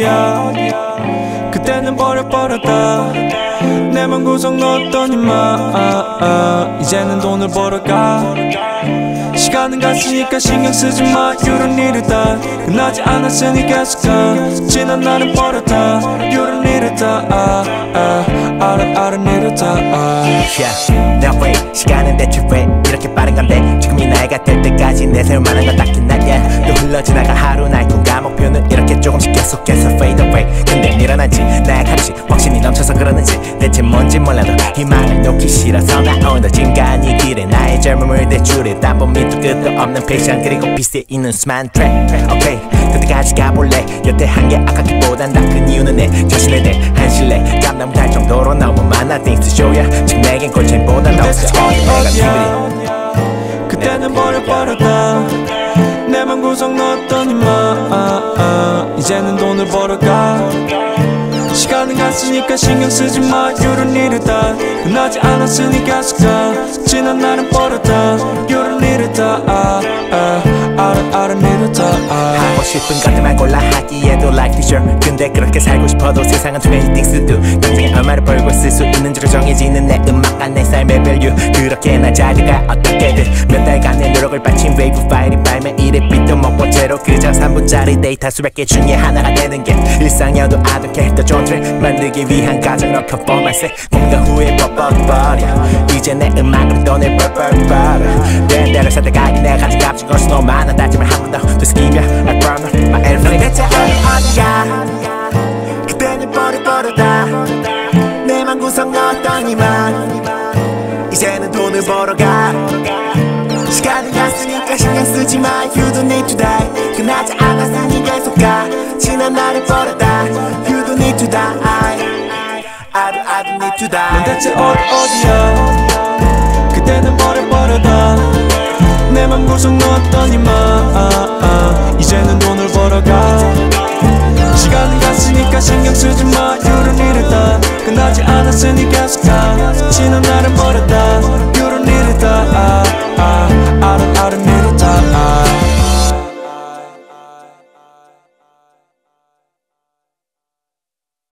야 그때는 버려버렸다 내 맘 구석 넣었던 이마 이제는 돈을 벌어가 시간은 갔으니까 신경 쓰지 마 You don't need it 다 끝나지 않았으니 계속 가 지난 날은 버렸다 You don't need it 다 I don't need it 다 Yeah, now wait 시간은 대체 왜 이렇게 빠른 건데 지금이 나이가 될 때까지 내세울 만한 건 딱히 나야 또 흘러지나가 하루 나의 꿈과 목표는 이렇게 조금씩 계속해서 fade away 근데 일어난 지 나의 가치 확신이 넘쳐서 그러는지 대체 뭔지 몰라도 희망을 놓기 싫어서 나온다 지금간 이 길에 나의 젊음을 대출해 담보 밑도 끝도 없는 패션 그리고 비스에 있는 수많은 트랙 오케이 그때까지 가볼래 여태 한 게 아깝기보단 다 큰 이유는 내 자신에 대한 신뢰 감당 못할 정도로 너무 많아 things to show ya 지금 내겐 골체인보다 더 없어 그때는 버려버렸다 내 맘 구석 넣었던 이 맘 이제는 돈을 벌어가 시간은 갔으니까 신경 쓰지 마 You don't need it 다 끝나지 않았으니 계속 가 지난 날은 버렸다 You don't need it 다 I don't need it 다 하고 싶은 것들만 골라 하기에도 like this year 근데 그렇게 살고 싶어도 세상은 too many things to do 당장에 얼마를 벌고 쓸 수 있는 줄로 정해지는 내 음악과 내 삶의 value 그렇게 나 자리가 어떻게든 몇 달간의 노력을 바친 wave fighting 발매 일에 빛도 먹고 제로 그저 3분짜리 데이터 수백 개 중에 하나가 되는 게 일상이어도 I don't care 더 좋은 트랙 만들기 위한 가장 어려운 포맷에 뭔가 후회 버벅버려 이제 내 음악으로 돈을 벌벌벌어 내 대를 선택하기 내가 가진 값이 걸 수도 많아 다짐을 한 번 더 되새기며 I burn my everything 대체 어디야 그때는 버릇버릇다 내 맘 구석 넣었던 이 맘 이제는 돈을 벌어가 시간이 갔으니까 신경 쓰지 마 You don't need to die 끝나지 않았으니 계속 가 지난 날을 버렸다 You don't need to die I don't need to die 넌 대체 어디야 그때는 버려버렸다 내 맘 구석 넣었던 이 맘 이제는 돈을 벌어가 시간은 갔으니까 신경 쓰지 마 You don't need it 다 끝나지 않았으니 계속 가 지난 날은 버렸다 You don't need it 다